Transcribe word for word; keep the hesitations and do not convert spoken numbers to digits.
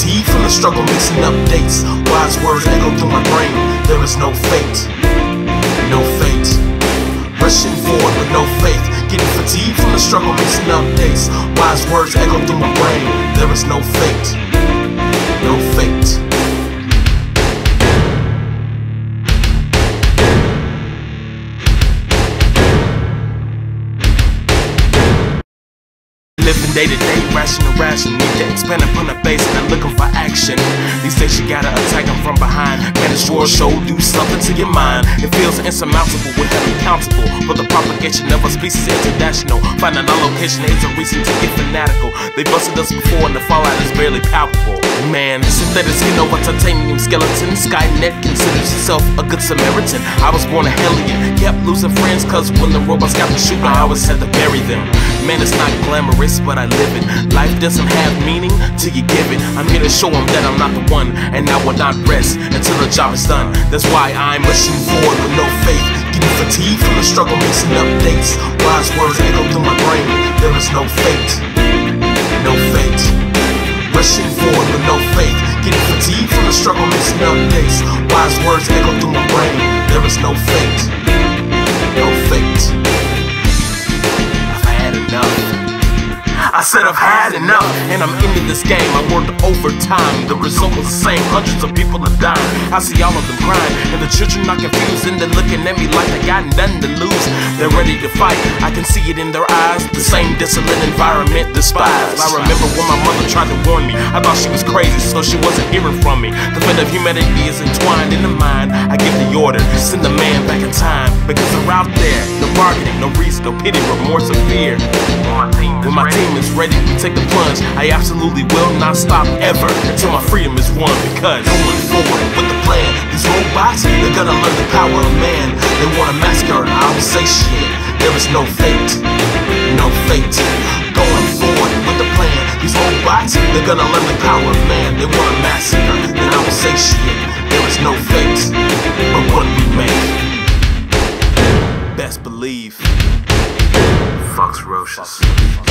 fatigue from the struggle, mixing up dates. Wise words echo through my brain. There is no fate, no fate. Rushing forward with no faith. Getting fatigued from the struggle, mixing up dates. Wise words echo through my brain. There is no fate, no fate. Living day to day, ration to ration. Need to expand upon the base, and I'm looking for action. These days you gotta attack them from behind. Man, it's your show, do something to your mind. It feels insurmountable, we're heavily countable. For the propagation of our species international. Finding our location is a reason to get fanatical. They busted us before and the fallout is barely palpable. Man, synthetic skin over titanium skeleton. Skynet considers itself a good Samaritan. I was born a hellion, kept losing friends, cause when the robots got to shoot, I always had to bury them. Man, it's not glamorous, but I live it. Life doesn't have meaning till you give it. I'm here to show them that I'm not the one, and I will not rest until the job is done. That's why I'm rushing forward with no faith. Getting fatigued from the struggle, mixing up dates. Wise words echo through my brain. There is no fate, no fate. Rushing forward with no faith. Getting fatigued from the struggle, mixing up dates. Wise words echo through my brain. There is no fate, no fate. I've had enough. I said I've had enough, and I'm into this game. I worked overtime, the result was the same. Hundreds of people are dying, I see all of them crying. And the children are confused, and they're looking at me like they got nothing to lose. They're ready to fight, I can see it in their eyes. The same disciplined environment despised. I remember when my mother tried to warn me. I thought she was crazy, so she wasn't hearing from me. The fate of humanity is entwined in the mind. I give the order, send the man back in time. Because they're out there, no bargaining, no reason, no pity, remorse, or fear. When my team is ready, is ready, we take the plunge. I absolutely will not stop ever until my freedom is won. Because going forward with the plan, these robots, they're gonna learn the power of man. They want a massacre, I don't say shit. There is no fate, no fate. Going forward with the plan, these robots, they're gonna learn the power of man. They want a massacre, then I don't say shit. There is no fate, but what we make. Best believe, Foxarocious.